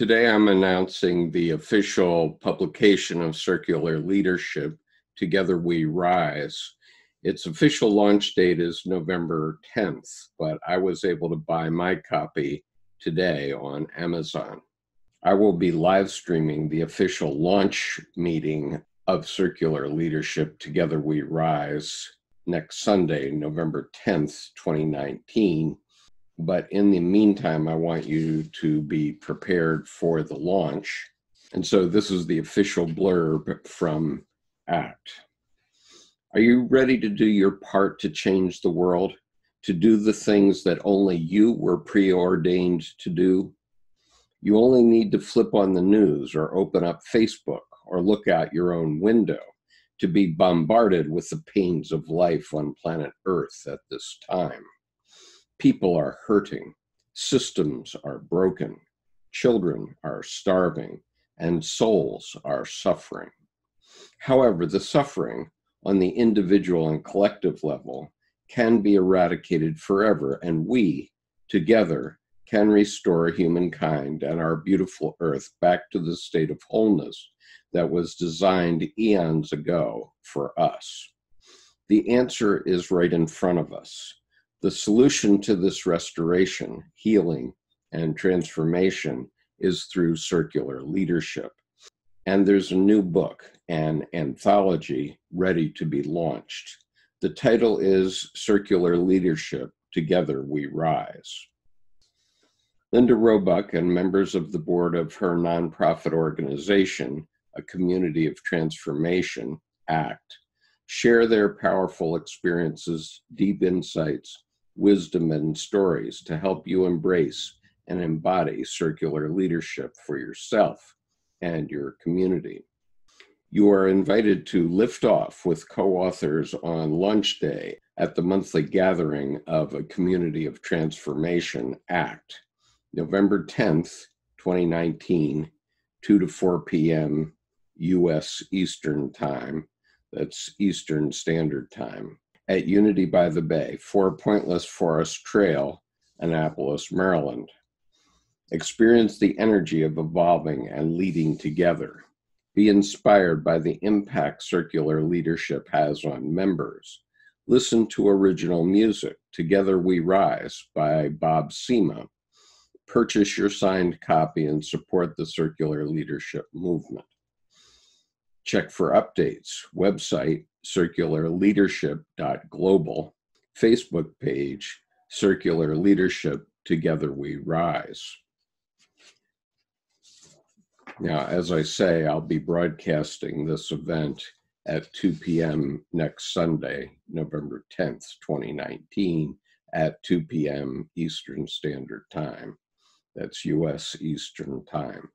Today I'm announcing the official publication of Circular Leadership, Together We Rise. Its official launch date is November 10th, but I was able to buy my copy today on Amazon. I will be live streaming the official launch meeting of Circular Leadership, Together We Rise next Sunday, November 10th, 2019. But in the meantime, I want you to be prepared for the launch. And so this is the official blurb from ACT. Are you ready to do your part to change the world? To do the things that only you were preordained to do? You only need to flip on the news or open up Facebook or look out your own window to be bombarded with the pains of life on planet Earth at this time. People are hurting, systems are broken, children are starving, and souls are suffering. However, the suffering on the individual and collective level can be eradicated forever, and we, together, can restore humankind and our beautiful Earth back to the state of wholeness that was designed eons ago for us. The answer is right in front of us. The solution to this restoration, healing, and transformation is through circular leadership. And there's a new book, an anthology, ready to be launched. The title is Circular Leadership, Together We Rise. Linda Roebuck and members of the board of her nonprofit organization, A Community of Transformation, ACT, share their powerful experiences, deep insights, wisdom, and stories to help you embrace and embody circular leadership for yourself and your community. You are invited to lift off with co-authors on launch day at the monthly gathering of A Community of Transformation ACT, November 10th, 2019, 2 to 4 p.m. U.S. Eastern Time, that's Eastern Standard Time, at Unity by the Bay, 4 Pointless Forest Trail, Annapolis, Maryland. Experience the energy of evolving and leading together. Be inspired by the impact circular leadership has on members. Listen to original music, Together We Rise by Bob Sima. Purchase your signed copy and support the circular leadership movement. Check for updates, website, circularleadership.global, Facebook page, Circular Leadership, Together We Rise. Now, as I say, I'll be broadcasting this event at 2 p.m. next Sunday, November 10th, 2019, at 2 p.m. Eastern Standard Time. That's U.S. Eastern Time.